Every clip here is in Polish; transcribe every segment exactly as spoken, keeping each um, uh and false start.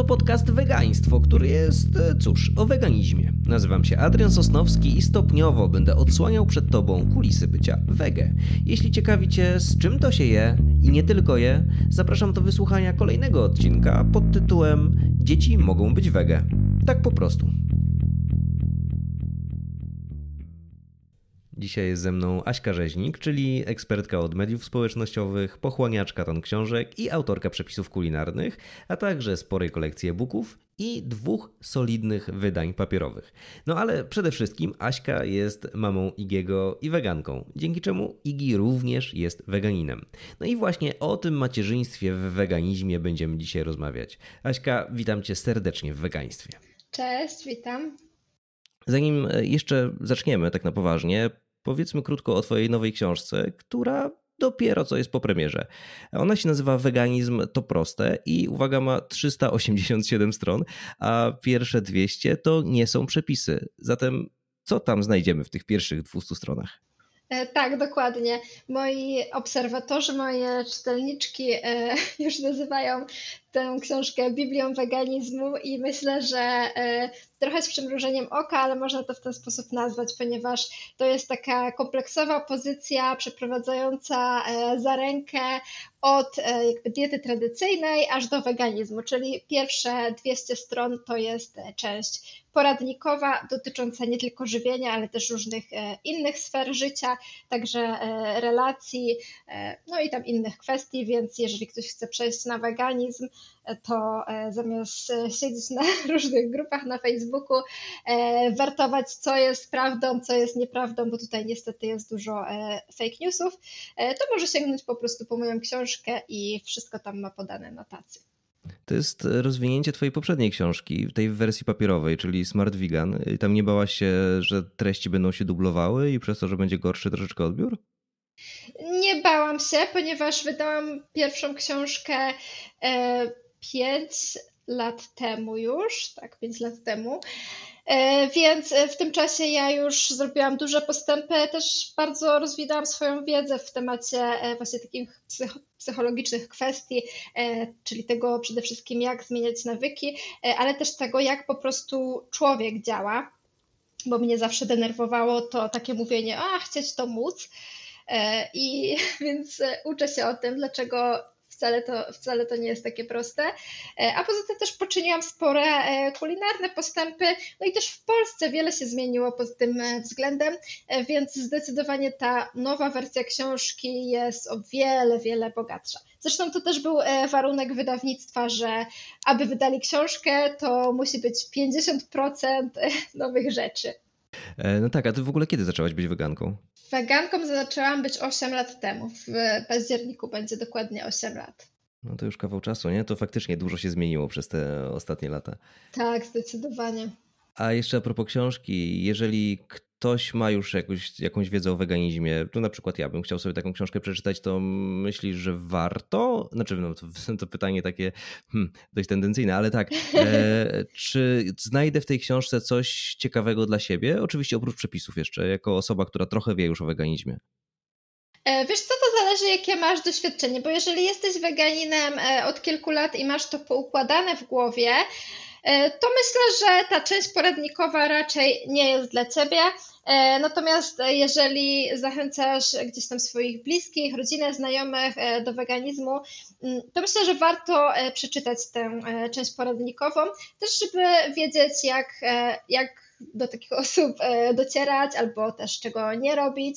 to podcast Wegaństwo, który jest, cóż, o weganizmie. Nazywam się Adrian Sosnowski i stopniowo będę odsłaniał przed Tobą kulisy bycia wege. Jeśli ciekawi Cię, z czym to się je i nie tylko je, zapraszam do wysłuchania kolejnego odcinka pod tytułem Dzieci mogą być wege. Tak po prostu. Dzisiaj jest ze mną Aśka Rzeźnik, czyli ekspertka od mediów społecznościowych, pochłaniaczka ton książek i autorka przepisów kulinarnych, a także sporej kolekcji e-booków i dwóch solidnych wydań papierowych. No ale przede wszystkim Aśka jest mamą Igiego i weganką, dzięki czemu Igi również jest weganinem. No i właśnie o tym macierzyństwie w weganizmie będziemy dzisiaj rozmawiać. Aśka, witam Cię serdecznie w Wegaństwie. Cześć, witam. Zanim jeszcze zaczniemy tak na poważnie, powiedzmy krótko o Twojej nowej książce, która dopiero co jest po premierze. Ona się nazywa Weganizm to proste i uwaga, ma trzysta osiemdziesiąt siedem stron, a pierwsze dwieście to nie są przepisy. Zatem co tam znajdziemy w tych pierwszych dwustu stronach? Tak, dokładnie. Moi obserwatorzy, moje czytelniczki już nazywają tę książkę Biblią Weganizmu i myślę, że trochę z przymrużeniem oka, ale można to w ten sposób nazwać, ponieważ to jest taka kompleksowa pozycja przeprowadzająca za rękę od jakby diety tradycyjnej aż do weganizmu, czyli pierwsze dwieście stron to jest część poradnikowa dotycząca nie tylko żywienia, ale też różnych innych sfer życia, także relacji, no i tam innych kwestii, więc jeżeli ktoś chce przejść na weganizm, to zamiast siedzieć na różnych grupach na Facebooku, wertować co jest prawdą, co jest nieprawdą, bo tutaj niestety jest dużo fake newsów, to może sięgnąć po prostu po moją książkę i wszystko tam ma podane notacje. To jest rozwinięcie twojej poprzedniej książki, tej w wersji papierowej, czyli Smart Vegan. Tam nie bałaś się, że treści będą się dublowały i przez to, że będzie gorszy troszeczkę odbiór? Nie bałam się, ponieważ wydałam pierwszą książkę pięć lat temu już, tak, pięć lat temu, więc w tym czasie ja już zrobiłam duże postępy, też bardzo rozwinęłam swoją wiedzę w temacie właśnie takich psychologicznych kwestii, czyli tego przede wszystkim jak zmieniać nawyki, ale też tego jak po prostu człowiek działa, bo mnie zawsze denerwowało to takie mówienie, a chcieć to móc. I więc uczę się o tym, dlaczego wcale to, wcale to nie jest takie proste. A poza tym też poczyniłam spore kulinarne postępy, no i też w Polsce wiele się zmieniło pod tym względem, więc zdecydowanie ta nowa wersja książki jest o wiele, wiele bogatsza. Zresztą to też był warunek wydawnictwa, że aby wydali książkę, to musi być pięćdziesiąt procent nowych rzeczy. No tak, a ty w ogóle kiedy zaczęłaś być weganką? Weganką zaczęłam być osiem lat temu. W październiku będzie dokładnie osiem lat. No to już kawał czasu, nie? To faktycznie dużo się zmieniło przez te ostatnie lata. Tak, zdecydowanie. A jeszcze a propos książki, jeżeli ktoś ma już jakąś, jakąś wiedzę o weganizmie, to na przykład ja bym chciał sobie taką książkę przeczytać, to myślisz, że warto? Znaczy, no to, to pytanie takie hmm, dość tendencyjne, ale tak. E, czy znajdę w tej książce coś ciekawego dla siebie? Oczywiście oprócz przepisów jeszcze, jako osoba, która trochę wie już o weganizmie. Wiesz co, to zależy jakie masz doświadczenie, bo jeżeli jesteś weganinem od kilku lat i masz to poukładane w głowie, to myślę, że ta część poradnikowa raczej nie jest dla Ciebie, natomiast jeżeli zachęcasz gdzieś tam swoich bliskich, rodzinę, znajomych do weganizmu, to myślę, że warto przeczytać tę część poradnikową, też żeby wiedzieć jak, jak do takich osób docierać albo też czego nie robić,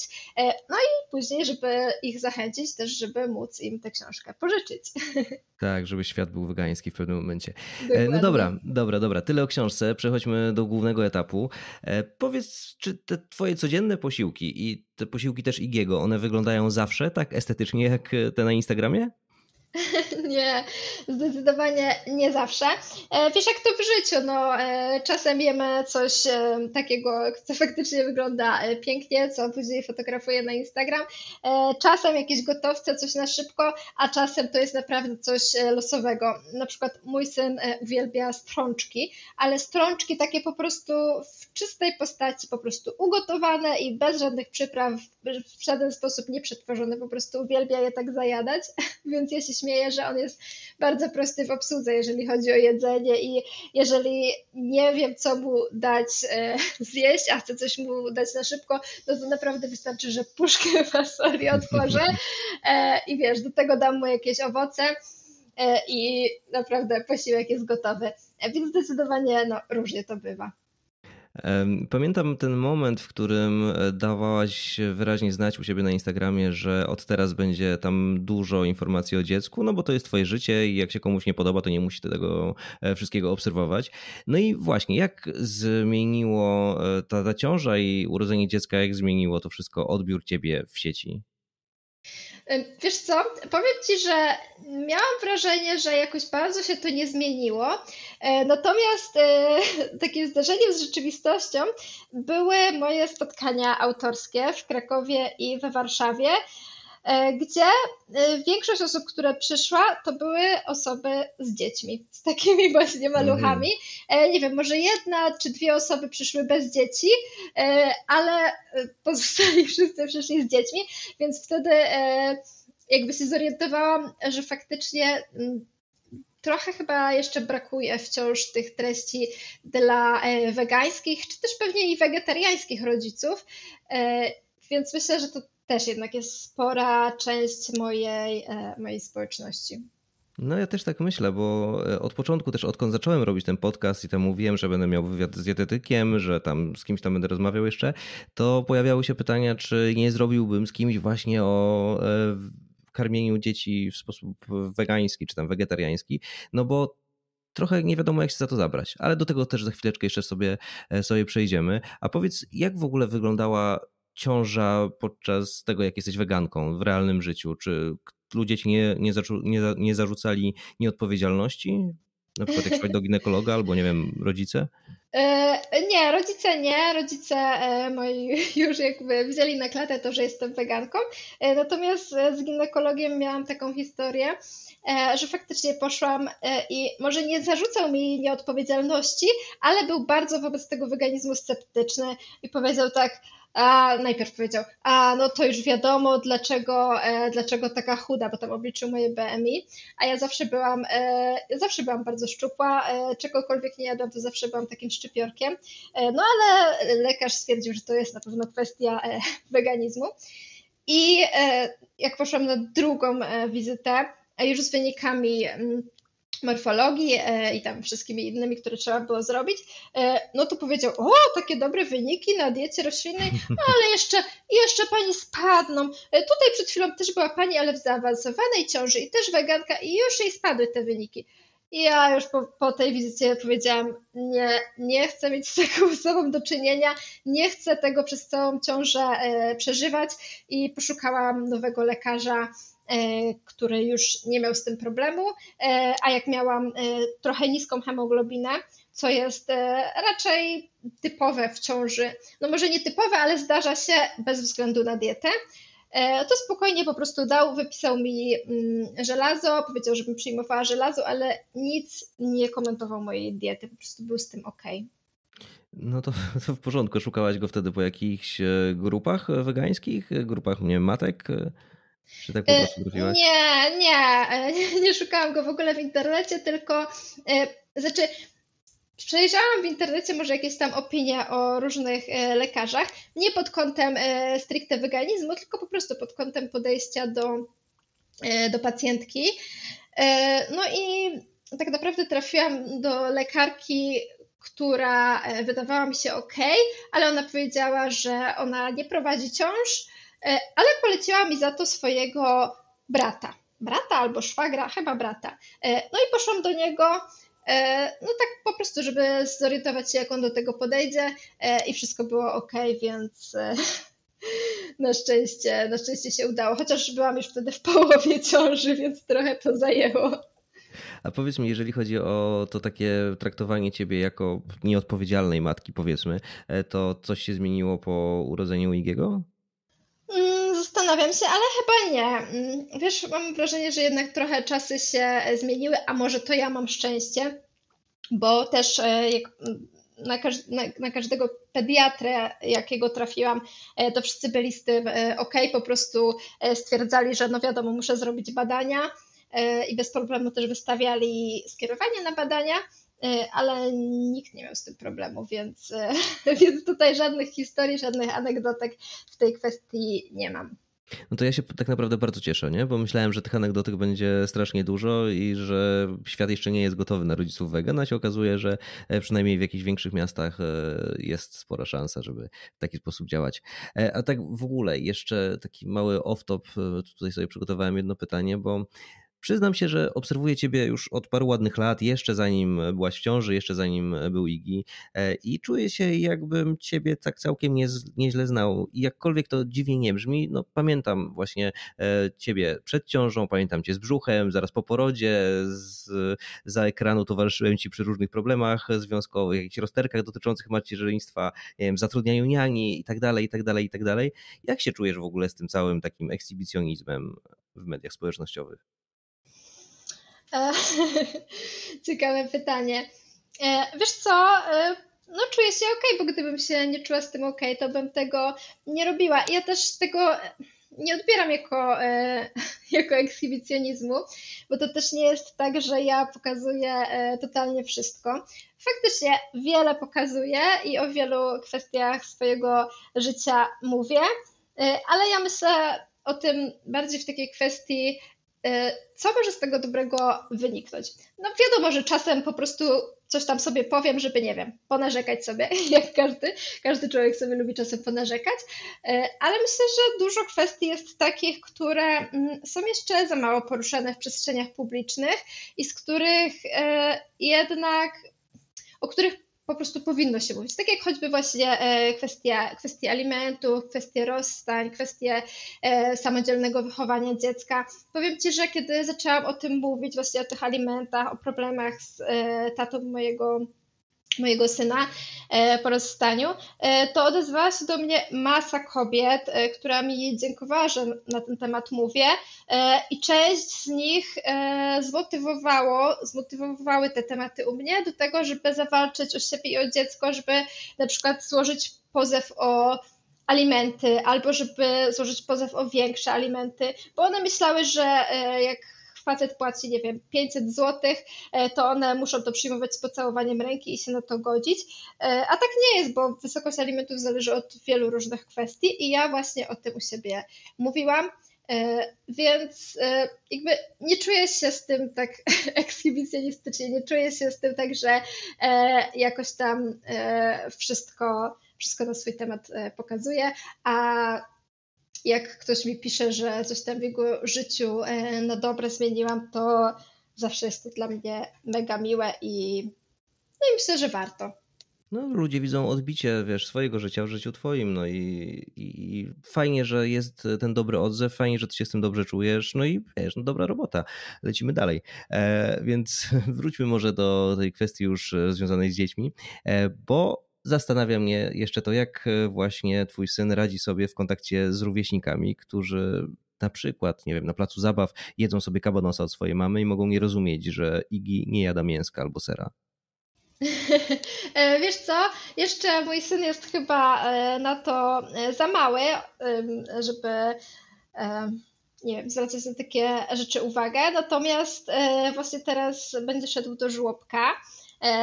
no i później, żeby ich zachęcić też, żeby móc im tę książkę pożyczyć. Tak, żeby świat był wegański w pewnym momencie. Dokładnie. No dobra, dobra, dobra. Tyle o książce. Przechodźmy do głównego etapu. Powiedz, czy te twoje codzienne posiłki i te posiłki też Igiego, one wyglądają zawsze tak estetycznie jak te na Instagramie? Nie, zdecydowanie nie zawsze. Wiesz jak to w życiu, no czasem jemy coś takiego, co faktycznie wygląda pięknie, co później fotografuję na Instagram, czasem jakieś gotowce, coś na szybko, a czasem to jest naprawdę coś losowego. Na przykład mój syn uwielbia strączki, ale strączki takie po prostu w czystej postaci, po prostu ugotowane i bez żadnych przypraw, w żaden sposób nie przetworzone, po prostu uwielbia je tak zajadać, więc ja się śmieję, że on jest bardzo prosty w obsłudze, jeżeli chodzi o jedzenie i jeżeli nie wiem, co mu dać e, zjeść, a chcę coś mu dać na szybko, no to naprawdę wystarczy, że puszkę fasoli otworzę e, i wiesz, do tego dam mu jakieś owoce e, i naprawdę posiłek jest gotowy. E, więc zdecydowanie no, różnie to bywa. Pamiętam ten moment, w którym dawałaś wyraźnie znać u siebie na Instagramie, że od teraz będzie tam dużo informacji o dziecku, no bo to jest twoje życie i jak się komuś nie podoba, to nie musi tego wszystkiego obserwować. No i właśnie, jak zmieniło ta, ta ciąża i urodzenie dziecka, jak zmieniło to wszystko odbiór ciebie w sieci? Wiesz co, powiem ci, że miałam wrażenie, że jakoś bardzo się to nie zmieniło, natomiast takim zdarzeniem z rzeczywistością były moje spotkania autorskie w Krakowie i we Warszawie, gdzie większość osób, które przyszła, to były osoby z dziećmi, z takimi właśnie maluchami. Nie wiem, może jedna czy dwie osoby przyszły bez dzieci, ale pozostali wszyscy przyszli z dziećmi, więc wtedy jakby się zorientowałam, że faktycznie trochę chyba jeszcze brakuje wciąż tych treści dla wegańskich, czy też pewnie i wegetariańskich rodziców, więc myślę, że to też jednak jest spora część mojej, mojej społeczności. No ja też tak myślę, bo od początku też odkąd zacząłem robić ten podcast i tam mówiłem, że będę miał wywiad z dietetykiem, że tam z kimś tam będę rozmawiał jeszcze, to pojawiały się pytania, czy nie zrobiłbym z kimś właśnie o karmieniu dzieci w sposób wegański czy tam wegetariański, no bo trochę nie wiadomo, jak się za to zabrać, ale do tego też za chwileczkę jeszcze sobie, sobie przejdziemy. A powiedz, jak w ogóle wyglądała ciąża podczas tego, jak jesteś weganką w realnym życiu? Czy ludzie ci nie, nie, zaczu, nie, nie zarzucali nieodpowiedzialności? Na przykład jak szłaś do ginekologa albo, nie wiem, rodzice? Nie, rodzice nie. Rodzice moi już jakby wzięli na klatę to, że jestem weganką. Natomiast z ginekologiem miałam taką historię, że faktycznie poszłam i może nie zarzucał mi nieodpowiedzialności, ale był bardzo wobec tego weganizmu sceptyczny i powiedział tak, A najpierw powiedział, a no to już wiadomo, dlaczego, e, dlaczego taka chuda, bo tam obliczył moje B M I, a ja zawsze byłam, e, zawsze byłam bardzo szczupła, e, czegokolwiek nie jadłam, to zawsze byłam takim szczypiorkiem, e, no ale lekarz stwierdził, że to jest na pewno kwestia e, weganizmu i e, jak poszłam na drugą e, wizytę, a już z wynikami m, morfologii e, i tam wszystkimi innymi, które trzeba było zrobić, e, no to powiedział, o, takie dobre wyniki na diecie roślinnej, no ale jeszcze, jeszcze pani spadną. E, tutaj przed chwilą też była pani, ale w zaawansowanej ciąży i też weganka i już jej spadły te wyniki. I ja już po, po tej wizycie powiedziałam, nie, nie chcę mieć z taką osobą do czynienia, nie chcę tego przez całą ciążę e, przeżywać i poszukałam nowego lekarza, który już nie miał z tym problemu, a jak miałam trochę niską hemoglobinę, co jest raczej typowe w ciąży, no może nie typowe, ale zdarza się bez względu na dietę, to spokojnie po prostu dał, wypisał mi żelazo, powiedział, żebym przyjmowała żelazo, ale nic nie komentował mojej diety, po prostu był z tym okej. No to, to w porządku, szukałaś go wtedy po jakichś grupach wegańskich, grupach nie, matek? Czy tak po prostu trafiłaś? Nie, nie, nie szukałam go w ogóle w internecie, tylko znaczy przejrzałam w internecie może jakieś tam opinie o różnych lekarzach, nie pod kątem stricte weganizmu, tylko po prostu pod kątem podejścia do, do pacjentki. No i tak naprawdę trafiłam do lekarki, która wydawała mi się okej, ale ona powiedziała, że ona nie prowadzi ciąż, ale poleciła mi za to swojego brata, brata albo szwagra, chyba brata. No i poszłam do niego, no tak po prostu, żeby zorientować się, jak on do tego podejdzie i wszystko było ok, więc na szczęście, na szczęście się udało, chociaż byłam już wtedy w połowie ciąży, więc trochę to zajęło. A powiedz mi, jeżeli chodzi o to takie traktowanie ciebie jako nieodpowiedzialnej matki, powiedzmy, to coś się zmieniło po urodzeniu Igiego? Zastanawiam się, ale chyba nie. Wiesz, mam wrażenie, że jednak trochę czasy się zmieniły, a może to ja mam szczęście, bo też jak na, każ- na, na każdego pediatrę, jakiego trafiłam, to wszyscy byli z tym okej, po prostu stwierdzali, że no wiadomo, muszę zrobić badania, i bez problemu też wystawiali skierowania na badania, ale nikt nie miał z tym problemu, więc, więc tutaj żadnych historii, żadnych anegdotek w tej kwestii nie mam. No to ja się tak naprawdę bardzo cieszę, nie? Bo myślałem, że tych anegdotek będzie strasznie dużo i że świat jeszcze nie jest gotowy na rodziców wegan, a się okazuje, że przynajmniej w jakichś większych miastach jest spora szansa, żeby w taki sposób działać. A tak w ogóle jeszcze taki mały off-top, tutaj sobie przygotowałem jedno pytanie, bo przyznam się, że obserwuję ciebie już od paru ładnych lat, jeszcze zanim byłaś w ciąży, jeszcze zanim był Igi i czuję się, jakbym ciebie tak całkiem nie, nieźle znał. I jakkolwiek to dziwnie nie brzmi, no pamiętam właśnie ciebie przed ciążą, pamiętam cię z brzuchem, zaraz po porodzie, z, za ekranu towarzyszyłem ci przy różnych problemach związkowych, jakichś rozterkach dotyczących macierzyństwa, nie wiem, zatrudnianiu niani i tak dalej, i tak dalej, i tak dalej. Jak się czujesz w ogóle z tym całym takim ekshibicjonizmem w mediach społecznościowych? Ciekawe pytanie. Wiesz co, no czuję się okej, bo gdybym się nie czuła z tym okej, to bym tego nie robiła. Ja też tego nie odbieram jako, jako ekshibicjonizmu, bo to też nie jest tak, że ja pokazuję totalnie wszystko. Faktycznie wiele pokazuję i o wielu kwestiach swojego życia mówię, ale ja myślę o tym bardziej w takiej kwestii, co może z tego dobrego wyniknąć. No wiadomo, że czasem po prostu coś tam sobie powiem, żeby, nie wiem, ponarzekać sobie, jak każdy, każdy człowiek sobie lubi czasem ponarzekać, ale myślę, że dużo kwestii jest takich, które są jeszcze za mało poruszane w przestrzeniach publicznych i z których jednak, o których po prostu powinno się mówić. Tak jak choćby właśnie kwestia, kwestia alimentów, kwestie rozstań, kwestie samodzielnego wychowania dziecka. Powiem Ci, że kiedy zaczęłam o tym mówić, właśnie o tych alimentach, o problemach z tatą mojego, mojego syna po rozstaniu, to odezwała się do mnie masa kobiet, która mi dziękowała, że na ten temat mówię i część z nich zmotywowało, zmotywowały te tematy u mnie do tego, żeby zawalczyć o siebie i o dziecko, żeby na przykład złożyć pozew o alimenty albo żeby złożyć pozew o większe alimenty, bo one myślały, że jak facet płaci, nie wiem, pięćset złotych, to one muszą to przyjmować z pocałowaniem ręki i się na to godzić. A tak nie jest, bo wysokość alimentów zależy od wielu różnych kwestii i ja właśnie o tym u siebie mówiłam, więc jakby nie czuję się z tym tak ekshibicjonistycznie, nie czuję się z tym tak, że jakoś tam wszystko, wszystko na swój temat pokazuję, a jak ktoś mi pisze, że coś tam w jego życiu na dobre zmieniłam, to zawsze jest to dla mnie mega miłe i, no i myślę, że warto. No, ludzie widzą odbicie, wiesz, swojego życia w życiu twoim, no i, i, i fajnie, że jest ten dobry odzew, fajnie, że ty się z tym dobrze czujesz, no i wiesz, no dobra robota, lecimy dalej. E, więc wróćmy może do tej kwestii już związanej z dziećmi, e, bo zastanawia mnie jeszcze to, jak właśnie twój syn radzi sobie w kontakcie z rówieśnikami, którzy na przykład, nie wiem, na placu zabaw jedzą sobie kabanosa od swojej mamy i mogą nie rozumieć, że Igi nie jada mięska albo sera. Wiesz co, jeszcze mój syn jest chyba na to za mały, żeby, nie wiem, zwracać na takie rzeczy uwagę, natomiast właśnie teraz będzie szedł do żłobka.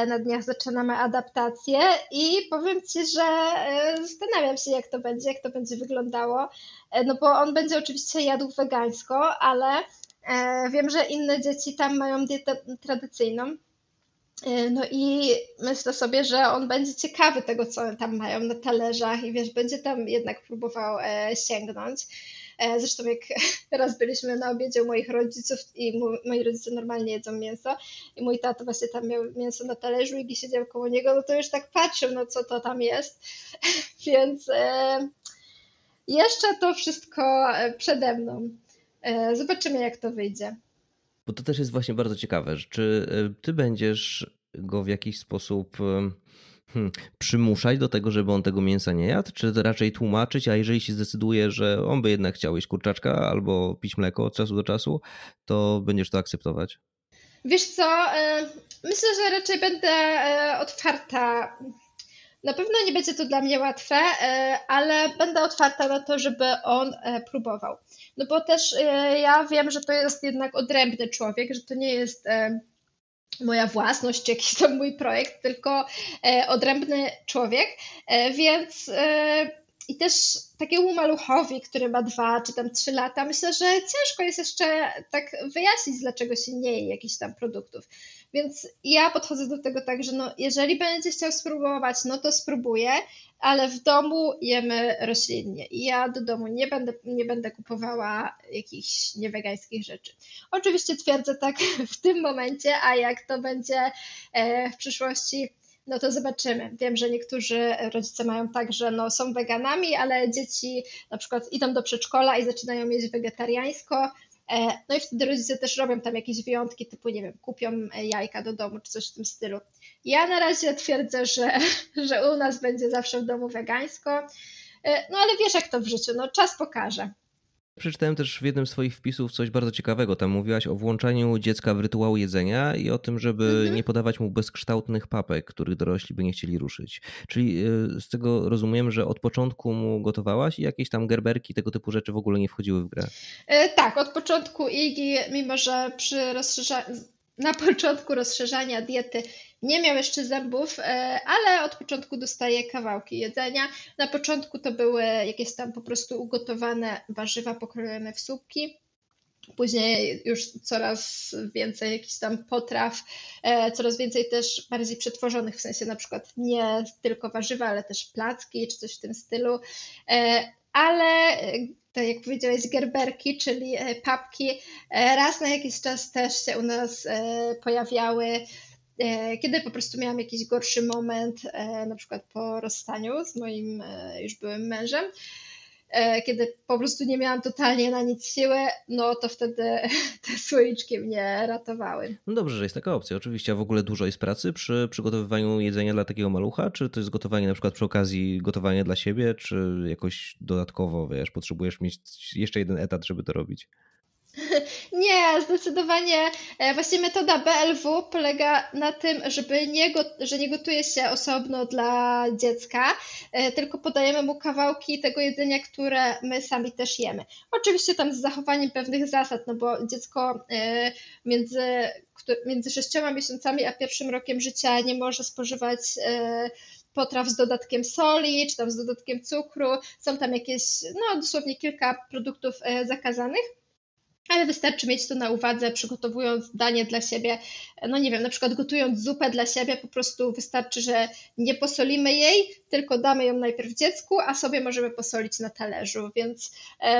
Na dniach zaczynamy adaptację i powiem Ci, że zastanawiam się, jak to będzie, jak to będzie wyglądało, no bo on będzie oczywiście jadł wegańsko, ale wiem, że inne dzieci tam mają dietę tradycyjną, no i myślę sobie, że on będzie ciekawy tego, co tam mają na talerzach i wiesz, będzie tam jednak próbował sięgnąć. Zresztą jak teraz byliśmy na obiedzie u moich rodziców i mu, moi rodzice normalnie jedzą mięso i mój tato właśnie tam miał mięso na talerzu i siedział koło niego, no to już tak patrzył, no co to tam jest, więc e, jeszcze to wszystko przede mną. E, zobaczymy, jak to wyjdzie. Bo to też jest właśnie bardzo ciekawe, czy ty będziesz go w jakiś sposób Hmm, przymuszać do tego, żeby on tego mięsa nie jadł, czy raczej tłumaczyć, a jeżeli się zdecyduje, że on by jednak chciał jeść kurczaczka albo pić mleko od czasu do czasu, to będziesz to akceptować? Wiesz co, myślę, że raczej będę otwarta Na pewno nie będzie to dla mnie łatwe, ale będę otwarta na to, żeby on próbował. No bo też ja wiem, że to jest jednak odrębny człowiek, że to nie jest moja własność, czy jakiś tam mój projekt, tylko odrębny człowiek, więc... I też takiemu maluchowi, który ma dwa czy tam trzy lata, myślę, że ciężko jest jeszcze tak wyjaśnić, dlaczego się nie je jakichś tam produktów. Więc ja podchodzę do tego tak, że no, jeżeli będzie chciał spróbować, no to spróbuję, ale w domu jemy roślinnie. I ja do domu nie będę, nie będę kupowała jakichś niewegańskich rzeczy. Oczywiście twierdzę tak w tym momencie, a jak to będzie w przyszłości, no to zobaczymy. Wiem, że niektórzy rodzice mają tak, że no, są weganami, ale dzieci na przykład idą do przedszkola i zaczynają jeść wegetariańsko, no i wtedy rodzice też robią tam jakieś wyjątki, typu nie wiem, kupią jajka do domu czy coś w tym stylu. Ja na razie twierdzę, że, że u nas będzie zawsze w domu wegańsko, no ale wiesz jak to w życiu, no czas pokaże. Przeczytałem też w jednym z swoich wpisów coś bardzo ciekawego. Tam mówiłaś o włączaniu dziecka w rytuał jedzenia i o tym, żeby mhm. nie podawać mu bezkształtnych papek, których dorośli by nie chcieli ruszyć. Czyli z tego rozumiem, że od początku mu gotowałaś i jakieś tam gerberki, tego typu rzeczy w ogóle nie wchodziły w grę. Tak, od początku Igi, mimo że przy rozszerza... na początku rozszerzania diety nie miał jeszcze zębów, ale od początku dostaje kawałki jedzenia. Na początku to były jakieś tam po prostu ugotowane warzywa pokrojone w słupki. Później już coraz więcej jakichś tam potraw, coraz więcej też bardziej przetworzonych, w sensie na przykład nie tylko warzywa, ale też placki czy coś w tym stylu. Ale tak jak powiedziałeś, gerberki, czyli papki, raz na jakiś czas też się u nas pojawiały, kiedy po prostu miałam jakiś gorszy moment, na przykład po rozstaniu z moim już byłym mężem, kiedy po prostu nie miałam totalnie na nic siły, no to wtedy te słoiczki mnie ratowały. No dobrze, że jest taka opcja. Oczywiście, a w ogóle dużo jest pracy przy przygotowywaniu jedzenia dla takiego malucha? Czy to jest gotowanie na przykład przy okazji gotowania dla siebie, czy jakoś dodatkowo, wiesz, potrzebujesz mieć jeszcze jeden etat, żeby to robić? Nie, zdecydowanie właśnie metoda B L W polega na tym, żeby nie go, że nie gotuje się osobno dla dziecka, tylko podajemy mu kawałki tego jedzenia, które my sami też jemy. Oczywiście tam z zachowaniem pewnych zasad, no bo dziecko między, między sześcioma miesiącami a pierwszym rokiem życia nie może spożywać potraw z dodatkiem soli, czy tam z dodatkiem cukru. Są tam jakieś, no dosłownie kilka produktów zakazanych. Ale wystarczy mieć to na uwadze, przygotowując danie dla siebie, no nie wiem, na przykład gotując zupę dla siebie, po prostu wystarczy, że nie posolimy jej, tylko damy ją najpierw dziecku, a sobie możemy posolić na talerzu, więc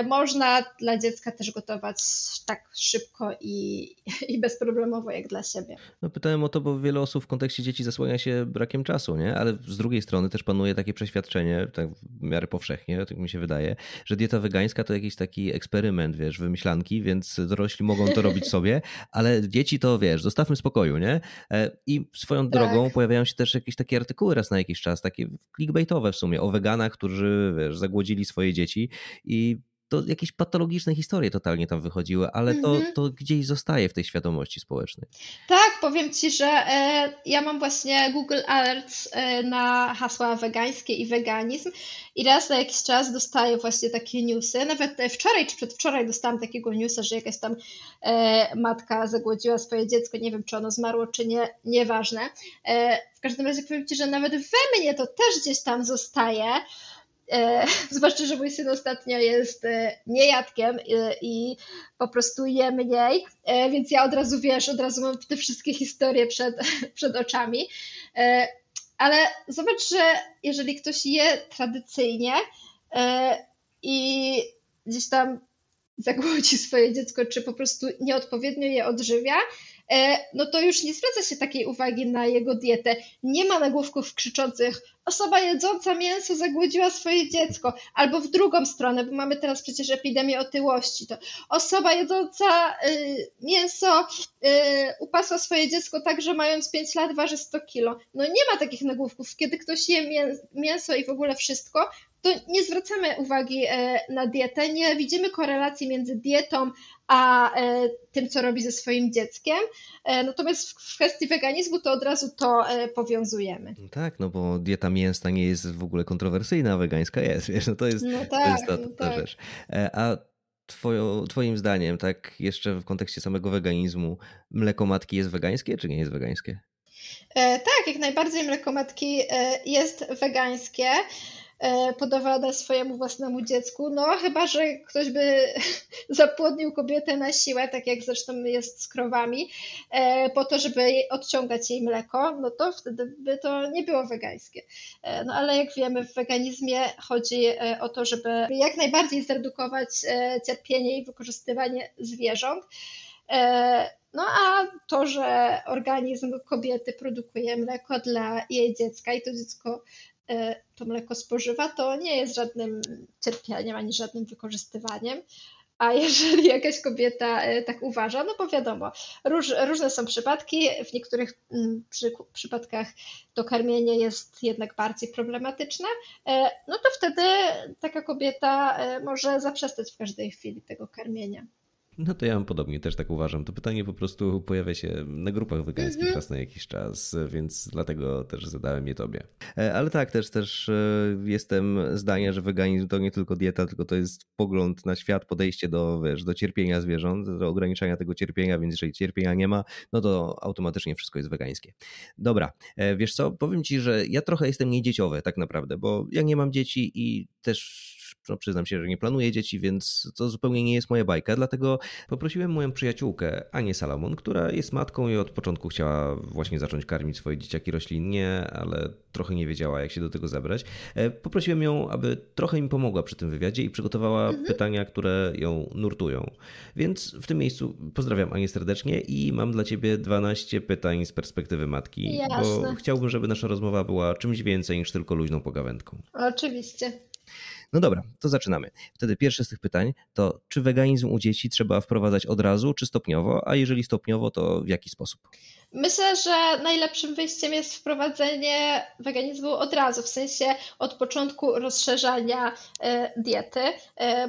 można dla dziecka też gotować tak szybko i, i bezproblemowo jak dla siebie. No pytałem o to, bo wiele osób w kontekście dzieci zasłania się brakiem czasu, nie? Ale z drugiej strony też panuje takie przeświadczenie, tak w miarę powszechnie, tak mi się wydaje, że dieta wegańska to jakiś taki eksperyment, wiesz, wymyślanki, więc więc dorośli mogą to robić sobie, ale dzieci to, wiesz, zostawmy spokoju, nie? I swoją tak. drogą pojawiają się też jakieś takie artykuły raz na jakiś czas, takie clickbaitowe w sumie, o weganach, którzy, wiesz, zagłodzili swoje dzieci i to jakieś patologiczne historie totalnie tam wychodziły, ale to, mm-hmm. to gdzieś zostaje w tej świadomości społecznej. Tak, powiem Ci, że e, ja mam właśnie Google Alerts e, na hasła wegańskie i weganizm i raz na jakiś czas dostaję właśnie takie newsy. Nawet wczoraj czy przedwczoraj dostałam takiego newsa, że jakaś tam e, matka zagłodziła swoje dziecko, nie wiem czy ono zmarło czy nie, nieważne. E, w każdym razie powiem Ci, że nawet we mnie to też gdzieś tam zostaje. E, zwłaszcza, że mój syn ostatnio jest e, niejadkiem e, i po prostu je mniej, e, więc ja od razu, wiesz, od razu mam te wszystkie historie przed, przed oczami, e, ale zobacz, że jeżeli ktoś je tradycyjnie e, i gdzieś tam zagłodzi swoje dziecko, czy po prostu nieodpowiednio je odżywia, no to już nie zwraca się takiej uwagi na jego dietę. Nie ma nagłówków krzyczących osoba jedząca mięso zagłodziła swoje dziecko, albo w drugą stronę, bo mamy teraz przecież epidemię otyłości, to osoba jedząca y, mięso y, upasła swoje dziecko tak, że mając pięć lat waży sto kilo. No nie ma takich nagłówków. Kiedy ktoś je mięso i w ogóle wszystko, to nie zwracamy uwagi na dietę, nie widzimy korelacji między dietą a tym, co robi ze swoim dzieckiem. Natomiast w kwestii weganizmu to od razu to powiązujemy. Tak, no bo dieta mięsna nie jest w ogóle kontrowersyjna, a wegańska jest, wiesz, no to jest, no tak, to jest ta, ta, ta tak. rzecz. A twojo, twoim zdaniem, tak jeszcze w kontekście samego weganizmu, mleko matki jest wegańskie czy nie jest wegańskie? Tak, jak najbardziej mleko matki jest wegańskie, podawane swojemu własnemu dziecku, no chyba że ktoś by zapłodnił kobietę na siłę, tak jak zresztą jest z krowami, po to, żeby odciągać jej mleko, no to wtedy by to nie było wegańskie. No ale jak wiemy, w weganizmie chodzi o to, żeby jak najbardziej zredukować cierpienie i wykorzystywanie zwierząt. No a to, że organizm kobiety produkuje mleko dla jej dziecka i to dziecko to mleko spożywa, to nie jest żadnym cierpieniem ani żadnym wykorzystywaniem. A jeżeli jakaś kobieta tak uważa, no bo wiadomo, róż, różne są przypadki. W niektórych przy, przypadkach to karmienie jest jednak bardziej problematyczne. No to wtedy taka kobieta może zaprzestać w każdej chwili tego karmienia. No to ja mam podobnie, też tak uważam. To pytanie po prostu pojawia się na grupach wegańskich mm-hmm. raz na jakiś czas, więc dlatego też zadałem je tobie. Ale tak, też też jestem zdania, że weganizm to nie tylko dieta, tylko to jest pogląd na świat, podejście do, wiesz, do cierpienia zwierząt, do ograniczania tego cierpienia, więc jeżeli cierpienia nie ma, no to automatycznie wszystko jest wegańskie. Dobra, wiesz co, powiem ci, że ja trochę jestem niedzieciowy tak naprawdę, bo ja nie mam dzieci i też... No, przyznam się, że nie planuję dzieci, więc to zupełnie nie jest moja bajka, dlatego poprosiłem moją przyjaciółkę Anię Salomon, która jest matką i od początku chciała właśnie zacząć karmić swoje dzieciaki roślinnie, ale trochę nie wiedziała, jak się do tego zabrać. Poprosiłem ją, aby trochę mi pomogła przy tym wywiadzie i przygotowała mhm. pytania, które ją nurtują. Więc w tym miejscu pozdrawiam Anię serdecznie i mam dla ciebie dwanaście pytań z perspektywy matki, Jasne. Bo chciałbym, żeby nasza rozmowa była czymś więcej niż tylko luźną pogawędką. Oczywiście. No dobra, to zaczynamy. Wtedy pierwsze z tych pytań to, czy weganizm u dzieci trzeba wprowadzać od razu, czy stopniowo, a jeżeli stopniowo, to w jaki sposób? Myślę, że najlepszym wyjściem jest wprowadzenie weganizmu od razu, w sensie od początku rozszerzania diety,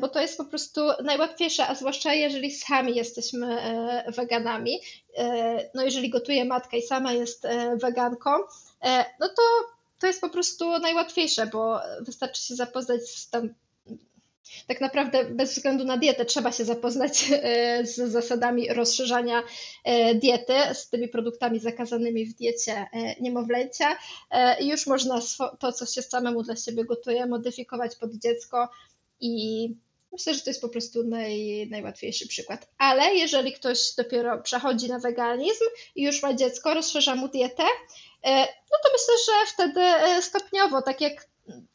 bo to jest po prostu najłatwiejsze, a zwłaszcza jeżeli sami jesteśmy weganami. No jeżeli gotuje matka i sama jest weganką, no to to jest po prostu najłatwiejsze, bo wystarczy się zapoznać z tam, tak naprawdę bez względu na dietę trzeba się zapoznać z zasadami rozszerzania diety, z tymi produktami zakazanymi w diecie niemowlęcia i już można to, co się samemu dla siebie gotuje, modyfikować pod dziecko i myślę, że to jest po prostu naj, najłatwiejszy przykład. Ale jeżeli ktoś dopiero przechodzi na weganizm i już ma dziecko, rozszerza mu dietę, no to myślę, że wtedy stopniowo, tak jak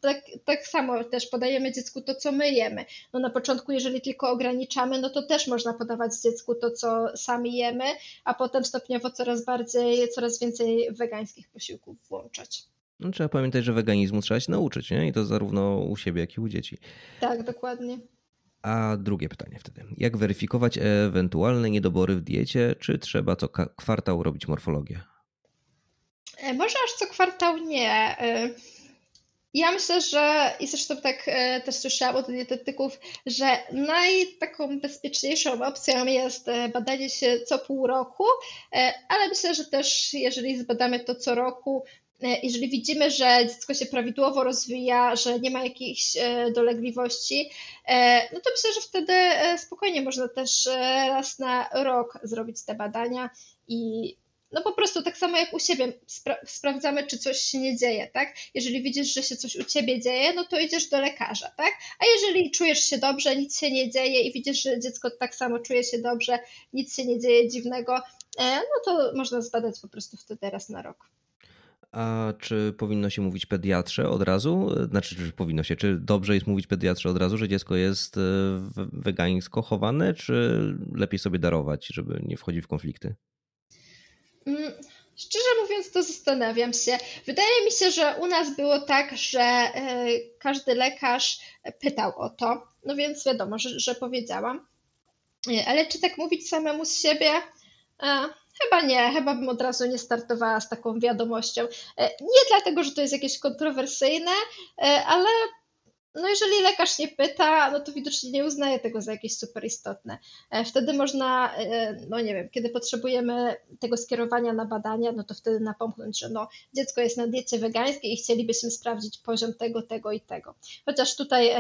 tak, tak samo też podajemy dziecku to, co my jemy. No na początku, jeżeli tylko ograniczamy, no to też można podawać dziecku to, co sami jemy, a potem stopniowo coraz bardziej, coraz więcej wegańskich posiłków włączać. No, trzeba pamiętać, że weganizmu trzeba się nauczyć, nie? I to zarówno u siebie, jak i u dzieci. Tak, dokładnie. A drugie pytanie wtedy. Jak weryfikować ewentualne niedobory w diecie? Czy trzeba co kwartał robić morfologię? Może aż co kwartał nie. Ja myślę, że i zresztą tak też słyszałam od dietetyków, że najtaką bezpieczniejszą opcją jest badanie się co pół roku, ale myślę, że też jeżeli zbadamy to co roku, jeżeli widzimy, że dziecko się prawidłowo rozwija, że nie ma jakichś dolegliwości, no to myślę, że wtedy spokojnie można też raz na rok zrobić te badania i no po prostu tak samo jak u siebie spra- sprawdzamy, czy coś się nie dzieje, tak? Jeżeli widzisz, że się coś u ciebie dzieje, no to idziesz do lekarza, tak? A jeżeli czujesz się dobrze, nic się nie dzieje i widzisz, że dziecko tak samo czuje się dobrze, nic się nie dzieje dziwnego, no to można zbadać po prostu wtedy raz na rok. A czy powinno się mówić pediatrze od razu? Znaczy, czy powinno się, czy dobrze jest mówić pediatrze od razu, że dziecko jest wegańsko chowane, czy lepiej sobie darować, żeby nie wchodzić w konflikty? Szczerze mówiąc, to zastanawiam się. Wydaje mi się, że u nas było tak, że każdy lekarz pytał o to, no więc wiadomo, że, że powiedziałam. Ale czy tak mówić samemu z siebie? Chyba nie, chyba bym od razu nie startowała z taką wiadomością. Nie dlatego, że to jest jakieś kontrowersyjne, ale no jeżeli lekarz nie pyta, no to widocznie nie uznaje tego za jakieś super istotne. Wtedy można, no nie wiem, kiedy potrzebujemy tego skierowania na badania, no to wtedy napomknąć, że no dziecko jest na diecie wegańskiej i chcielibyśmy sprawdzić poziom tego, tego i tego. Chociaż tutaj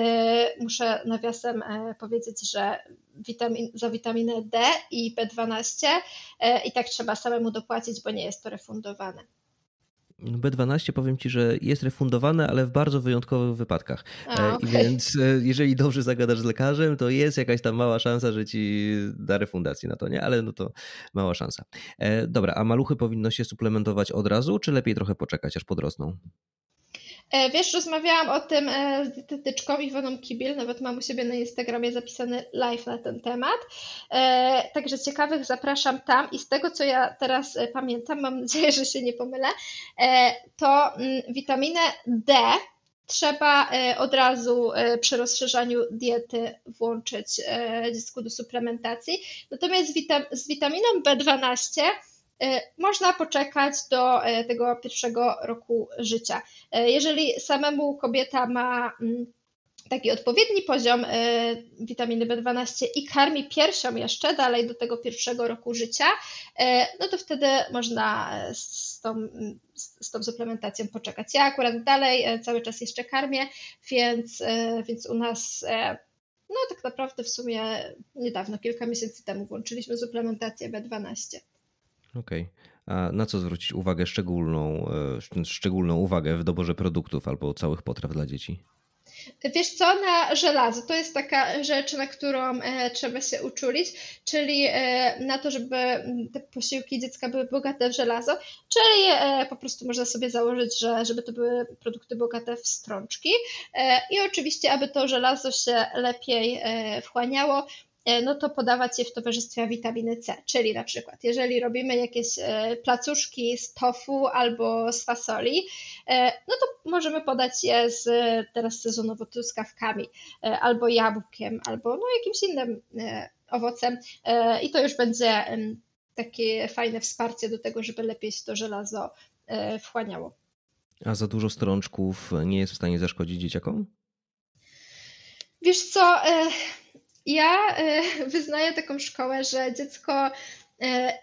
muszę nawiasem powiedzieć, że witamin, za witaminę D i B dwanaście i tak trzeba samemu dopłacić, bo nie jest to refundowane. B dwanaście powiem Ci, że jest refundowane, ale w bardzo wyjątkowych wypadkach. A, okay. Więc jeżeli dobrze zagadasz z lekarzem, to jest jakaś tam mała szansa, że Ci da refundację na to, nie? Ale no to mała szansa. E, dobra, a maluchy powinno się suplementować od razu, czy lepiej trochę poczekać, aż podrosną? Wiesz, rozmawiałam o tym z dietetyczką Iwoną Kibiel, nawet mam u siebie na Instagramie zapisany live na ten temat, także ciekawych zapraszam tam i z tego, co ja teraz pamiętam, mam nadzieję, że się nie pomylę, to witaminę D trzeba od razu przy rozszerzaniu diety włączyć dziecku do suplementacji, natomiast z witaminą B dwanaście można poczekać do tego pierwszego roku życia. Jeżeli samemu kobieta ma taki odpowiedni poziom witaminy B dwanaście i karmi piersią jeszcze dalej do tego pierwszego roku życia, no to wtedy można z tą, z tą suplementacją poczekać. Ja akurat dalej cały czas jeszcze karmię, więc, więc u nas... No tak naprawdę w sumie niedawno, kilka miesięcy temu włączyliśmy suplementację B dwanaście. Okej. Okay. A na co zwrócić uwagę szczególną, szczególną uwagę w doborze produktów albo całych potraw dla dzieci? Wiesz co, na żelazo. To jest taka rzecz, na którą trzeba się uczulić, czyli na to, żeby te posiłki dziecka były bogate w żelazo, czyli po prostu można sobie założyć, że żeby to były produkty bogate w strączki i oczywiście, aby to żelazo się lepiej wchłaniało, no to podawać je w towarzystwie witaminy C, czyli na przykład jeżeli robimy jakieś placuszki z tofu albo z fasoli, no to możemy podać je z teraz sezonowo truskawkami albo jabłkiem, albo no jakimś innym owocem i to już będzie takie fajne wsparcie do tego, żeby lepiej się to żelazo wchłaniało. A za dużo strączków nie jest w stanie zaszkodzić dzieciakom? Wiesz co... Ja wyznaję taką szkołę, że dziecko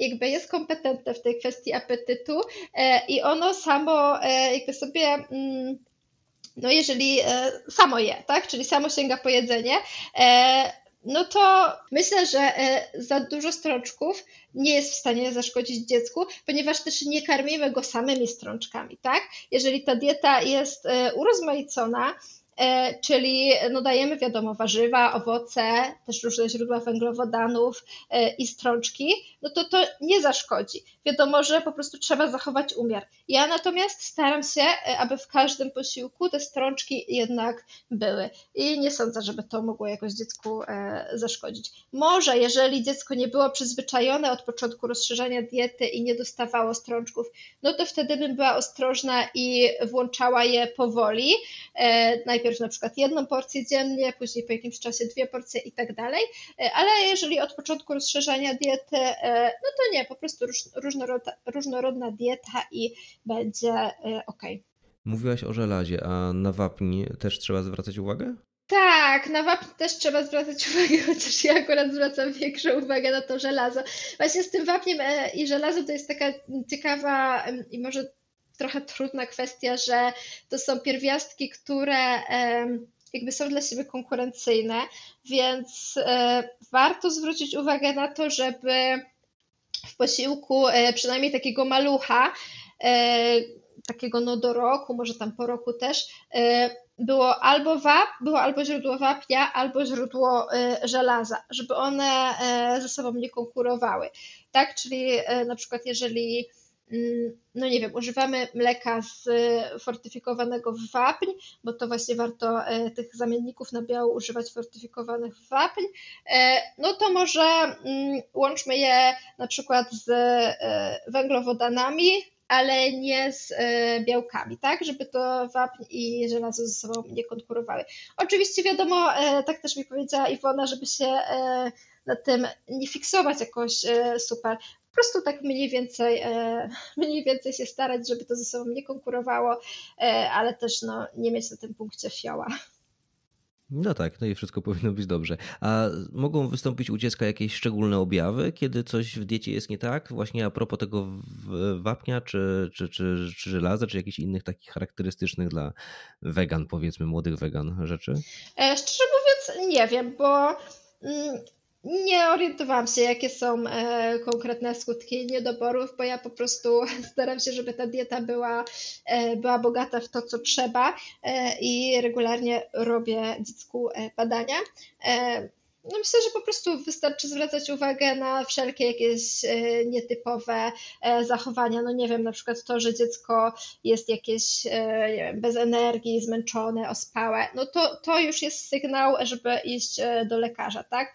jakby jest kompetentne w tej kwestii apetytu i ono samo jakby sobie, no jeżeli samo je, tak, czyli samo sięga po jedzenie, no to myślę, że za dużo strączków nie jest w stanie zaszkodzić dziecku, ponieważ też nie karmimy go samymi strączkami, tak? Jeżeli ta dieta jest urozmaicona, czyli no dajemy wiadomo warzywa, owoce, też różne źródła węglowodanów i strączki, no to to nie zaszkodzi. Wiadomo, że po prostu trzeba zachować umiar. Ja natomiast staram się, aby w każdym posiłku te strączki jednak były i nie sądzę, żeby to mogło jakoś dziecku zaszkodzić. Może jeżeli dziecko nie było przyzwyczajone od początku rozszerzania diety i nie dostawało strączków, no to wtedy bym była ostrożna i włączała je powoli, najpierw Najpierw na przykład jedną porcję dziennie, później po jakimś czasie dwie porcje i tak dalej, ale jeżeli od początku rozszerzania diety, no to nie, po prostu różnorodna, różnorodna dieta i będzie ok. Mówiłaś o żelazie, a na wapń też trzeba zwracać uwagę? Tak, na wapń też trzeba zwracać uwagę, chociaż ja akurat zwracam większą uwagę na to żelazo. Właśnie z tym wapniem i żelazo to jest taka ciekawa i może trochę trudna kwestia, że to są pierwiastki, które jakby są dla siebie konkurencyjne, więc warto zwrócić uwagę na to, żeby w posiłku przynajmniej takiego malucha, takiego no do roku, może tam po roku też, było albo wap, było albo źródło wapnia, albo źródło żelaza, żeby one ze sobą nie konkurowały. Tak, czyli na przykład jeżeli no nie wiem, używamy mleka z fortyfikowanego w wapń, bo to właśnie warto tych zamienników na biału używać fortyfikowanych w wapń, no to może łączmy je na przykład z węglowodanami, ale nie z białkami, tak, żeby to wapń i żelazo ze sobą nie konkurowały. Oczywiście wiadomo, tak też mi powiedziała Iwona, żeby się na tym nie fiksować jakoś super, po prostu tak mniej więcej, mniej więcej się starać, żeby to ze sobą nie konkurowało, ale też no, nie mieć na tym punkcie fioła. No tak, no i wszystko powinno być dobrze. A mogą wystąpić u dziecka jakieś szczególne objawy, kiedy coś w diecie jest nie tak? Właśnie a propos tego wapnia, czy, czy, czy, czy żelaza, czy jakichś innych takich charakterystycznych dla wegan, powiedzmy, młodych wegan rzeczy? Szczerze mówiąc nie wiem, bo nie orientowałam się, jakie są konkretne skutki niedoborów, bo ja po prostu staram się, żeby ta dieta była, była bogata w to, co trzeba i regularnie robię dziecku badania. No myślę, że po prostu wystarczy zwracać uwagę na wszelkie jakieś nietypowe zachowania. No nie wiem, na przykład to, że dziecko jest jakieś nie wiem, bez energii, zmęczone, ospałe. No to, to już jest sygnał, żeby iść do lekarza, tak?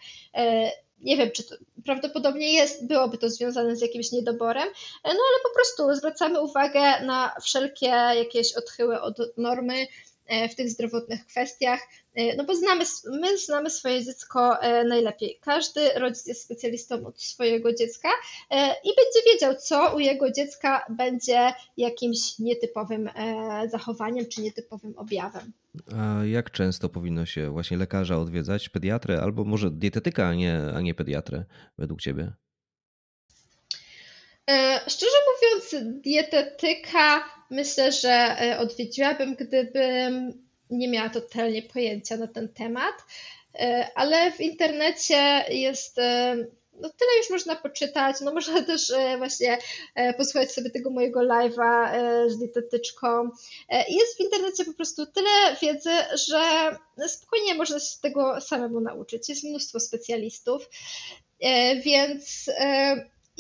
Nie wiem, czy to prawdopodobnie jest, byłoby to związane z jakimś niedoborem, no ale po prostu zwracamy uwagę na wszelkie jakieś odchyły od normy w tych zdrowotnych kwestiach, no bo znamy, my znamy swoje dziecko najlepiej. Każdy rodzic jest specjalistą od swojego dziecka i będzie wiedział, co u jego dziecka będzie jakimś nietypowym zachowaniem czy nietypowym objawem. A jak często powinno się właśnie lekarza odwiedzać, pediatrę albo może dietetyka, a nie, a nie pediatrę według ciebie? Szczerze mówiąc, dietetyka myślę, że odwiedziłabym, gdybym nie miała totalnie pojęcia na ten temat, ale w internecie jest, no tyle już można poczytać, no można też właśnie posłuchać sobie tego mojego live'a z dietetyczką. Jest w internecie po prostu tyle wiedzy, że spokojnie można się tego samemu nauczyć. Jest mnóstwo specjalistów, więc...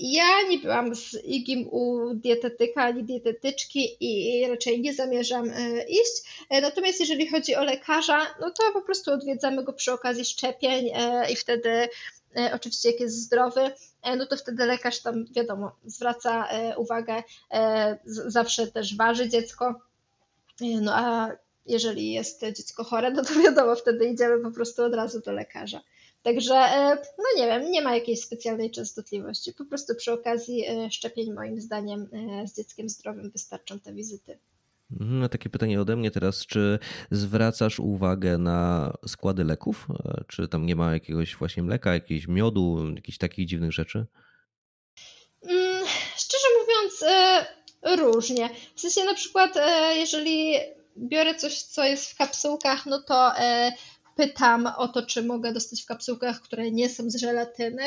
Ja nie byłam z Igim u dietetyka ani dietetyczki i raczej nie zamierzam iść. Natomiast jeżeli chodzi o lekarza, no to po prostu odwiedzamy go przy okazji szczepień i wtedy oczywiście jak jest zdrowy, no to wtedy lekarz tam wiadomo zwraca uwagę, zawsze też waży dziecko, no a jeżeli jest dziecko chore, no to wiadomo wtedy idziemy po prostu od razu do lekarza. Także, no nie wiem, nie ma jakiejś specjalnej częstotliwości. Po prostu przy okazji szczepień, moim zdaniem, z dzieckiem zdrowym wystarczą te wizyty. No, takie pytanie ode mnie teraz. Czy zwracasz uwagę na składy leków? Czy tam nie ma jakiegoś właśnie mleka, jakiegoś miodu, jakichś takich dziwnych rzeczy? Mm, szczerze mówiąc, różnie. W sensie na przykład, jeżeli biorę coś, co jest w kapsułkach, no to... pytam o to, czy mogę dostać w kapsułkach, które nie są z żelatyny,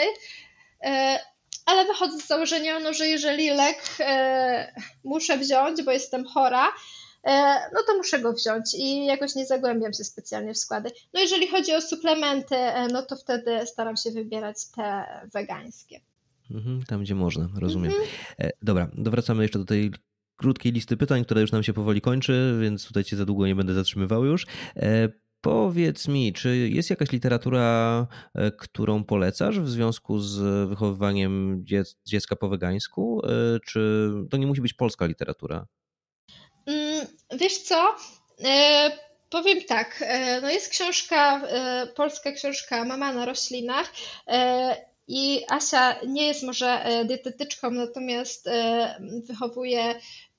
ale wychodzę z założenia, no, że jeżeli lek muszę wziąć, bo jestem chora, no to muszę go wziąć i jakoś nie zagłębiam się specjalnie w składy. No jeżeli chodzi o suplementy, no to wtedy staram się wybierać te wegańskie. Tam, gdzie można, rozumiem. Mhm. Dobra, wracamy jeszcze do tej krótkiej listy pytań, która już nam się powoli kończy, więc tutaj cię za długo nie będę zatrzymywał już. Powiedz mi, czy jest jakaś literatura, którą polecasz w związku z wychowywaniem dziecka po wegańsku? Czy to nie musi być polska literatura? Wiesz co, powiem tak, no jest książka, polska książka Mama na roślinach i Asia nie jest może dietetyczką, natomiast wychowuje,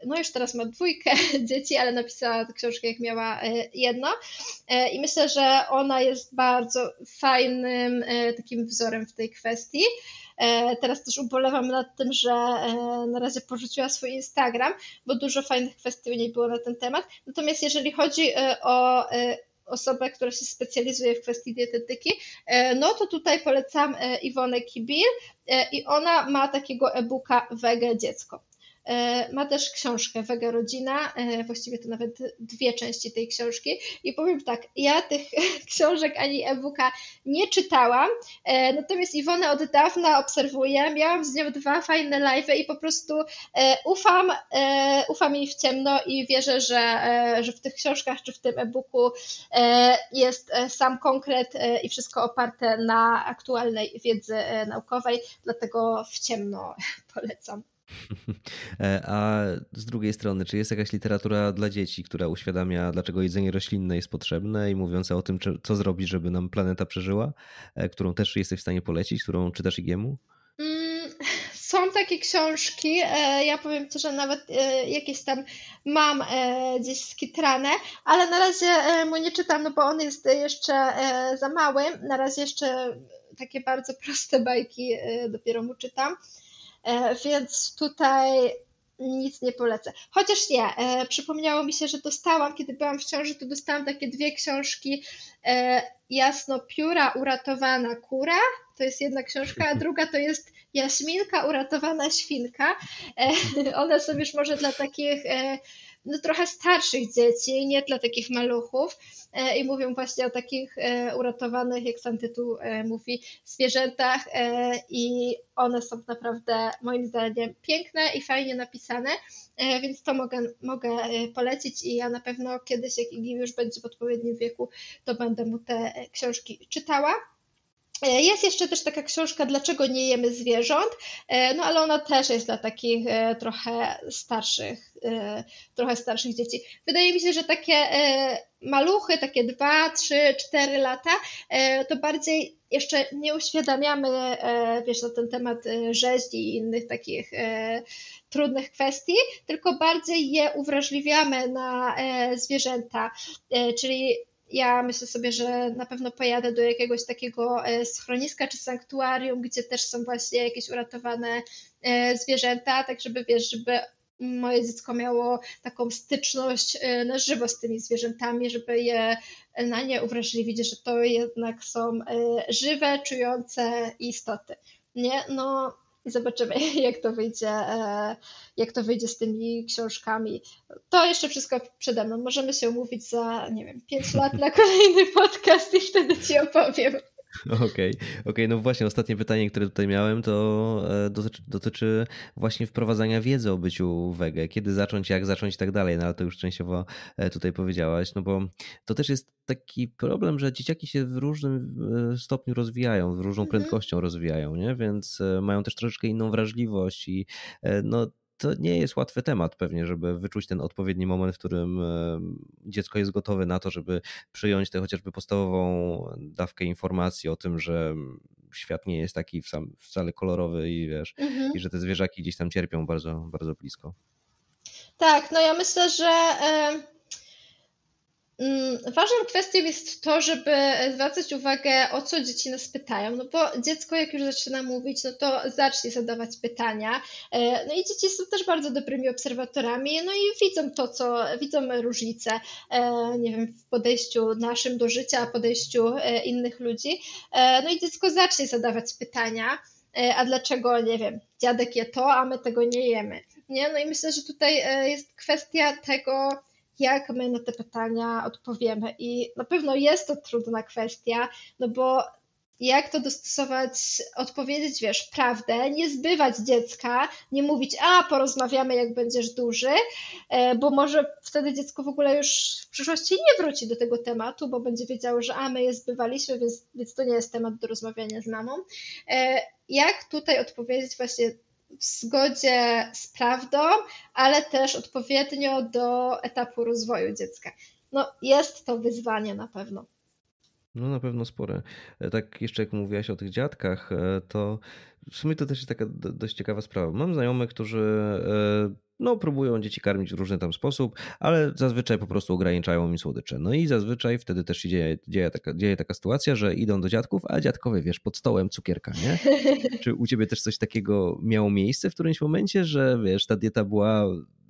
no już teraz ma dwójkę dzieci, ale napisała książkę jak miała jedno i myślę, że ona jest bardzo fajnym takim wzorem w tej kwestii. Teraz też ubolewam nad tym, że na razie porzuciła swój Instagram, bo dużo fajnych kwestii u niej było na ten temat. Natomiast jeżeli chodzi o osobę, która się specjalizuje w kwestii dietetyki, no to tutaj polecam Iwonę Kibiel i ona ma takiego e-booka Wege Dziecko. Ma też książkę Wega Rodzina, właściwie to nawet dwie części tej książki i powiem tak, ja tych książek ani e-booka nie czytałam, natomiast Iwonę od dawna obserwuję, miałam z nią dwa fajne live'y i po prostu ufam, ufam jej w ciemno i wierzę, że, że w tych książkach czy w tym e-booku jest sam konkret i wszystko oparte na aktualnej wiedzy naukowej, dlatego w ciemno polecam. A z drugiej strony, czy jest jakaś literatura dla dzieci, która uświadamia, dlaczego jedzenie roślinne jest potrzebne i mówiąca o tym, co zrobić, żeby nam planeta przeżyła, którą też jesteś w stanie polecić, którą czytasz Igiemu? Są takie książki, ja powiem Ci, że nawet jakieś tam mam gdzieś skitrane, ale na razie mu nie czytam, no bo on jest jeszcze za mały, na razie jeszcze takie bardzo proste bajki dopiero mu czytam, więc tutaj nic nie polecę. Chociaż nie, przypomniało mi się, że dostałam, kiedy byłam w ciąży, to dostałam takie dwie książki, Jasno pióra, uratowana kura, to jest jedna książka, a druga to jest Jaśminka uratowana świnka. One są już może dla takich no, trochę starszych dzieci, nie dla takich maluchów i mówią właśnie o takich uratowanych, jak sam tytuł mówi, zwierzętach i one są naprawdę moim zdaniem piękne i fajnie napisane, więc to mogę, mogę polecić i ja na pewno kiedyś, jak Igi już będzie w odpowiednim wieku, to będę mu te książki czytała. Jest jeszcze też taka książka Dlaczego nie jemy zwierząt, no ale ona też jest dla takich trochę starszych, trochę starszych dzieci. Wydaje mi się, że takie maluchy, takie dwa, trzy, cztery lata, to bardziej jeszcze nie uświadamiamy, wiesz, na ten temat rzeźni i innych takich trudnych kwestii, tylko bardziej je uwrażliwiamy na zwierzęta, czyli ja myślę sobie, że na pewno pojadę do jakiegoś takiego schroniska czy sanktuarium, gdzie też są właśnie jakieś uratowane zwierzęta, tak żeby, wiesz, żeby moje dziecko miało taką styczność na żywo z tymi zwierzętami, żeby je na nie uwrażliwić, że to jednak są żywe, czujące istoty. Nie? No i zobaczymy, jak to wyjdzie, jak to wyjdzie z tymi książkami. To jeszcze wszystko przede mną. Możemy się umówić za, nie wiem, pięć lat na kolejny podcast i wtedy Ci opowiem. Okej, okay, okay. No właśnie, ostatnie pytanie, które tutaj miałem, to dotyczy, dotyczy właśnie wprowadzania wiedzy o byciu wege. Kiedy zacząć, jak zacząć i tak dalej, no ale to już częściowo tutaj powiedziałaś, no bo to też jest taki problem, że dzieciaki się w różnym stopniu rozwijają, w różną prędkością rozwijają, nie? Więc mają też troszeczkę inną wrażliwość i no to nie jest łatwy temat pewnie, żeby wyczuć ten odpowiedni moment, w którym dziecko jest gotowe na to, żeby przyjąć tę chociażby podstawową dawkę informacji o tym, że świat nie jest taki wcale kolorowy i wiesz, mhm. i że te zwierzaki gdzieś tam cierpią bardzo, bardzo blisko. Tak, no ja myślę, że ważną kwestią jest to, żeby zwracać uwagę, o co dzieci nas pytają, no bo dziecko jak już zaczyna mówić, no to zacznie zadawać pytania, no i dzieci są też bardzo dobrymi obserwatorami, no i widzą to, co, widzą różnice, nie wiem, w podejściu naszym do życia, a podejściu innych ludzi, no i dziecko zacznie zadawać pytania, a dlaczego, nie wiem, dziadek je to, a my tego nie jemy, nie? No i myślę, że tutaj jest kwestia tego, jak my na te pytania odpowiemy i na pewno jest to trudna kwestia, no bo jak to dostosować, odpowiedzieć, wiesz, prawdę, nie zbywać dziecka, nie mówić, a porozmawiamy jak będziesz duży, bo może wtedy dziecko w ogóle już w przyszłości nie wróci do tego tematu, bo będzie wiedziało, że a my je zbywaliśmy, więc, więc to nie jest temat do rozmawiania z mamą. Jak tutaj odpowiedzieć właśnie w zgodzie z prawdą, ale też odpowiednio do etapu rozwoju dziecka. No jest to wyzwanie na pewno. No na pewno spore. Tak jeszcze jak mówiłaś o tych dziadkach, to w sumie to też jest taka dość ciekawa sprawa. Mam znajomych, którzy no próbują dzieci karmić w różny tam sposób, ale zazwyczaj po prostu ograniczają im słodycze. No i zazwyczaj wtedy też się dzieje, dzieje, taka, dzieje taka sytuacja, że idą do dziadków, a dziadkowie, wiesz, pod stołem cukierka, nie? Czy u ciebie też coś takiego miało miejsce w którymś momencie, że wiesz, ta dieta była,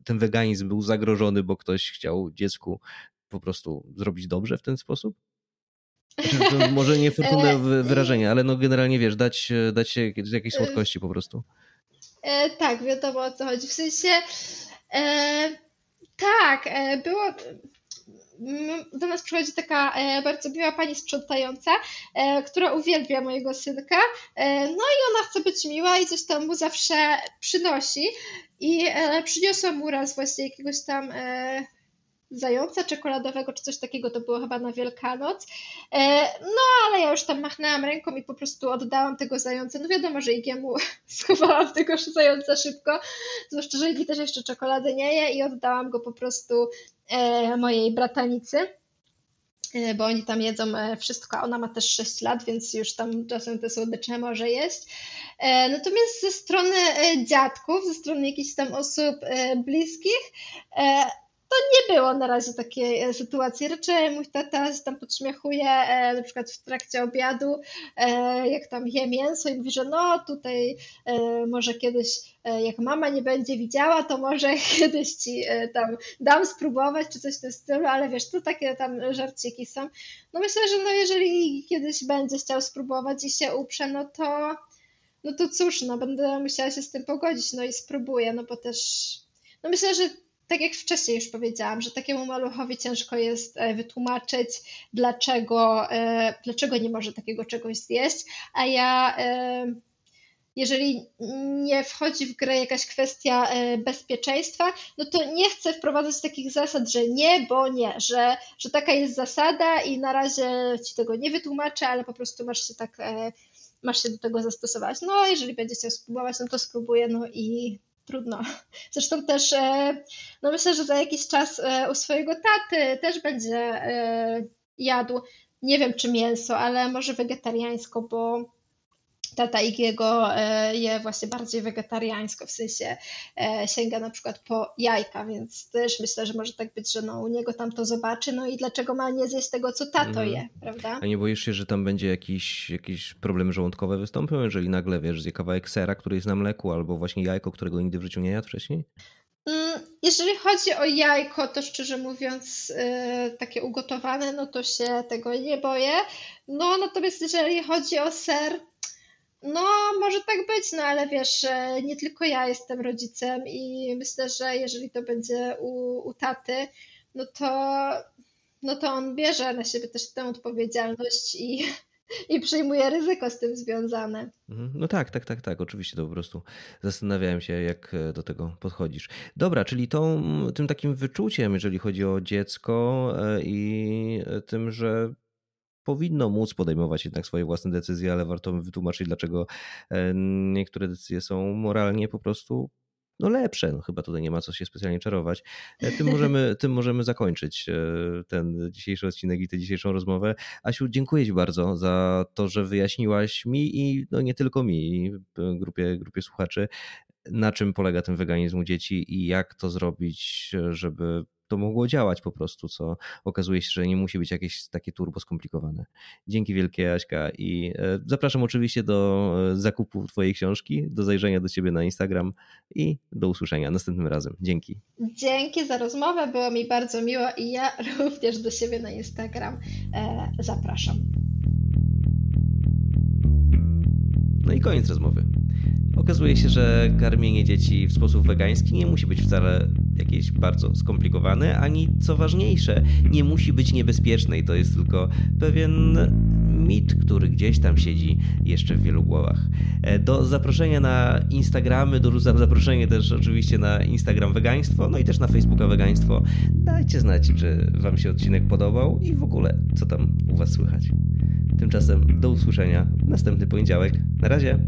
ten weganizm był zagrożony, bo ktoś chciał dziecku po prostu zrobić dobrze w ten sposób? To może niefortunne wyrażenie, ale no generalnie wiesz, dać, dać się jakiejś słodkości po prostu. E, tak, wiadomo o co chodzi. W sensie e, tak, e, było... Do nas przychodzi taka bardzo miła pani sprzątająca, która uwielbia mojego synka, no i ona chce być miła i coś tam mu zawsze przynosi i przyniosła mu raz właśnie jakiegoś tam... E, zająca czekoladowego, czy coś takiego, to było chyba na Wielkanoc, no ale ja już tam machnęłam ręką i po prostu oddałam tego zająca, no wiadomo, że Igiemu schowałam tego zająca szybko, zwłaszcza, że Igi też jeszcze czekolady nie je i oddałam go po prostu mojej bratanicy. bo oni tam jedzą wszystko, a ona ma też sześć lat, więc już tam czasem te słodycze może jeść. Natomiast ze strony dziadków, ze strony jakichś tam osób bliskich, to nie było na razie takiej sytuacji. Raczej mój tata się tam podśmiechuje, na przykład w trakcie obiadu, jak tam je mięso i mówi, że no tutaj może kiedyś, jak mama nie będzie widziała, to może kiedyś ci tam dam spróbować, czy coś w tym stylu, ale wiesz, to takie tam żarciki są. No myślę, że no jeżeli kiedyś będzie chciał spróbować i się uprze, no to, no to cóż, no będę musiała się z tym pogodzić, no i spróbuję, no bo też, no myślę, że tak jak wcześniej już powiedziałam, że takiemu maluchowi ciężko jest wytłumaczyć, dlaczego, dlaczego nie może takiego czegoś zjeść, a ja, jeżeli nie wchodzi w grę jakaś kwestia bezpieczeństwa, no to nie chcę wprowadzać takich zasad, że nie, bo nie, że, że taka jest zasada i na razie ci tego nie wytłumaczę, ale po prostu masz się tak, masz się do tego zastosować. No, jeżeli będzie chciał spróbować, no to spróbuję, no i trudno. Zresztą też no myślę, że za jakiś czas u swojego taty też będzie jadł, nie wiem czy mięso, ale może wegetariańsko, bo tata Igiego je właśnie bardziej wegetariańsko, w sensie sięga na przykład po jajka, więc też myślę, że może tak być, że no u niego tam to zobaczy, no i dlaczego ma nie zjeść tego, co tato mm. je, prawda? A nie boisz się, że tam będzie jakiś, jakiś problem żołądkowy wystąpił, jeżeli nagle, wiesz, zje kawałek sera, który jest na mleku, albo właśnie jajko, którego nigdy w życiu nie jadł wcześniej? Jeżeli chodzi o jajko, to szczerze mówiąc takie ugotowane, no to się tego nie boję. No natomiast jeżeli chodzi o ser, no, może tak być, no ale wiesz, nie tylko ja jestem rodzicem i myślę, że jeżeli to będzie u, u taty, no to, no to on bierze na siebie też tę odpowiedzialność i, i przyjmuje ryzyko z tym związane. No tak, tak, tak, tak, oczywiście, to po prostu zastanawiałem się, jak do tego podchodzisz. Dobra, czyli tą, tym takim wyczuciem, jeżeli chodzi o dziecko i tym, że powinno móc podejmować jednak swoje własne decyzje, ale warto wytłumaczyć, dlaczego niektóre decyzje są moralnie po prostu no lepsze. No chyba tutaj nie ma co się specjalnie czarować. Tym możemy, tym możemy zakończyć ten dzisiejszy odcinek i tę dzisiejszą rozmowę. Asiu, dziękuję Ci bardzo za to, że wyjaśniłaś mi i no nie tylko mi, grupie, grupie słuchaczy, na czym polega ten weganizm u dzieci i jak to zrobić, żeby to mogło działać po prostu, co okazuje się, że nie musi być jakieś takie turbo skomplikowane. Dzięki wielkie, Aśka, i zapraszam oczywiście do zakupu Twojej książki, do zajrzenia do Ciebie na Instagram i do usłyszenia następnym razem. Dzięki. Dzięki za rozmowę, było mi bardzo miło i ja również do siebie na Instagram zapraszam. No i koniec rozmowy. Okazuje się, że karmienie dzieci w sposób wegański nie musi być wcale jakieś bardzo skomplikowane, ani co ważniejsze, nie musi być niebezpieczne i to jest tylko pewien mit, który gdzieś tam siedzi jeszcze w wielu głowach. Do zaproszenia na Instagramy, dorzucam zaproszenie też oczywiście na Instagram Wegaństwo, no i też na Facebooka Wegaństwo. Dajcie znać, czy Wam się odcinek podobał i w ogóle, co tam u Was słychać. Tymczasem do usłyszenia w następny poniedziałek. Na razie!